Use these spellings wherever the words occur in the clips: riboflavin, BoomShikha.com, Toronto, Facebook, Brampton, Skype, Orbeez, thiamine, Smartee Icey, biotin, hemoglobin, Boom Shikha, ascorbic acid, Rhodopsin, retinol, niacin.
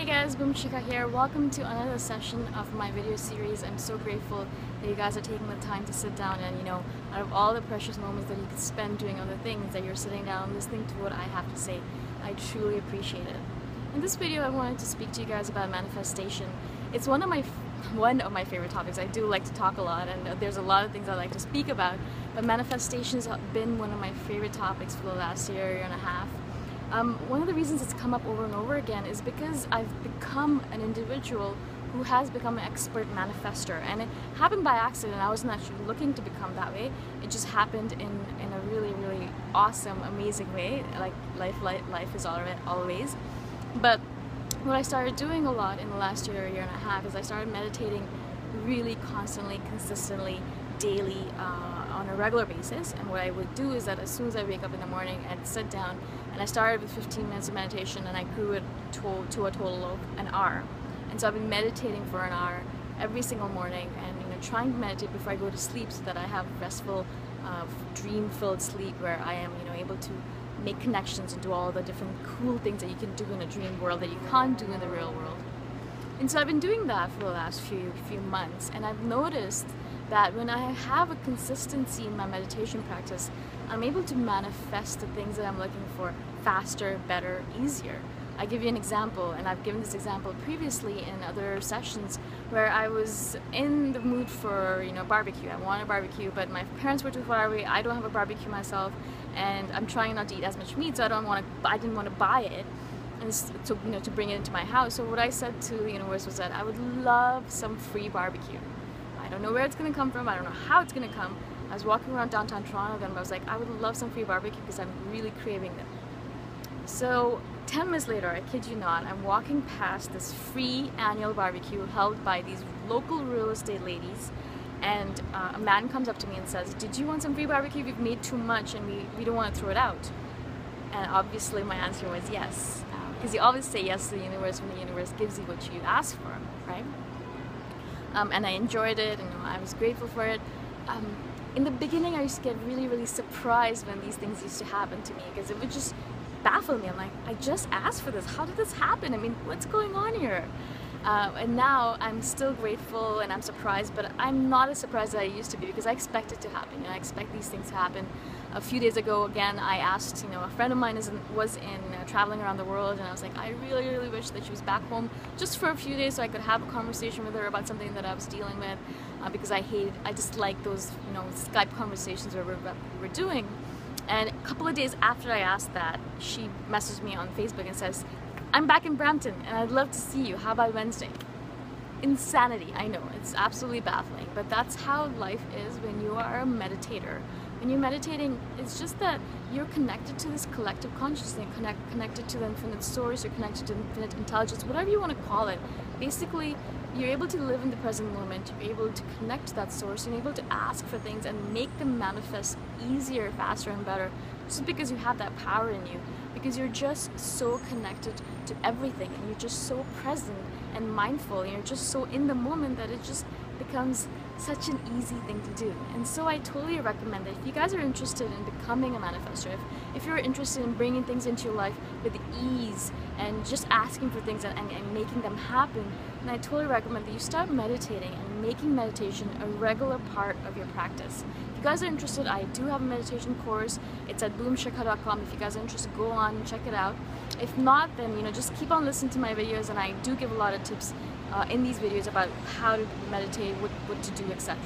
Hey guys, Boom Shikha here. Welcome to another session of my video series. I'm so grateful that you guys are taking the time to sit down and, out of all the precious moments that you could spend doing other things, that you're sitting down listening to what I have to say. I truly appreciate it. In this video, I wanted to speak to you guys about manifestation. It's one of my favorite topics. I do like to talk a lot, and there's a lot of things I like to speak about, but manifestations have been one of my favorite topics for the last year and a half. One of the reasons it's come up over and over again is because I've become an individual who has become an expert manifester, and it happened by accident. I wasn't actually looking to become that way. It just happened in a really, really awesome, amazing way, like life is always. But what I started doing a lot in the last year and a half is I started meditating really constantly, consistently, daily, on a regular basis. And what I would do is that as soon as I wake up in the morning, I'd sit down, and I started with 15 minutes of meditation, and I grew it to a total of an hour. And so I've been meditating for an hour every single morning, and trying to meditate before I go to sleep so that I have restful, dream-filled sleep where I am able to make connections and do all the different cool things that you can do in a dream world that you can't do in the real world. And so I've been doing that for the last few months, and I've noticed that when I have a consistency in my meditation practice, I'm able to manifest the things that I'm looking for faster, better, easier. I give you an example, and I've given this example previously in other sessions where I was in the mood for, barbecue. I want a barbecue, but my parents were too far away. I don't have a barbecue myself, and I'm trying not to eat as much meat, so I didn't want to buy it, and so, to bring it into my house. So what I said to the universe was that I would love some free barbecue. I don't know where it's going to come from, I don't know how it's going to come. I was walking around downtown Toronto and I was like, I would love some free barbecue because I'm really craving them. So 10 minutes later, I kid you not, I'm walking past this free annual barbecue held by these local real estate ladies, and a man comes up to me and says, "Did you want some free barbecue? We've made too much and we don't want to throw it out." And obviously my answer was yes, because you always say yes to the universe when the universe gives you what you ask for, right? And I enjoyed it, and I was grateful for it. In the beginning, I used to get really, really surprised when these things used to happen to me, because it would just baffle me. I'm like, I just asked for this. How did this happen? I mean, what's going on here? And now I'm still grateful and I'm surprised, but I'm not as surprised as I used to be because I expect it to happen. I expect these things to happen. A few days ago, again, I asked, a friend of mine was traveling around the world, and I was like, I really, really wish that she was back home just for a few days so I could have a conversation with her about something that I was dealing with, because I dislike those, Skype conversations where we're doing. And a couple of days after I asked that, she messaged me on Facebook and says, "I'm back in Brampton and I'd love to see you. How about Wednesday?" Insanity, I know, it's absolutely baffling, but that's how life is when you are a meditator. When you're meditating, it's just that you're connected to this collective consciousness, connected to the infinite source, you're connected to infinite intelligence, whatever you want to call it. Basically, you're able to live in the present moment, you're able to connect to that source, you're able to ask for things and make them manifest easier, faster, and better, just because you have that power in you. Because you're just so connected to everything, and you're just so present and mindful, and you're just so in the moment that it just becomes such an easy thing to do. And so I totally recommend that if you guys are interested in becoming a manifester, if you're interested in bringing things into your life with ease and just asking for things and making them happen, then I totally recommend that you start meditating and making meditation a regular part of your practice. If you guys are interested, I do have a meditation course. It's at BoomShikha.com. If you guys are interested, go on and check it out. If not, then just keep on listening to my videos, and I do give a lot of tips in these videos about how to meditate, what to do, etc.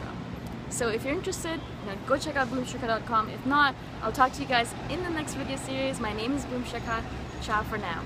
So if you're interested, go check out BoomShikha.com. If not, I'll talk to you guys in the next video series. My name is Boom Shikha. Ciao for now.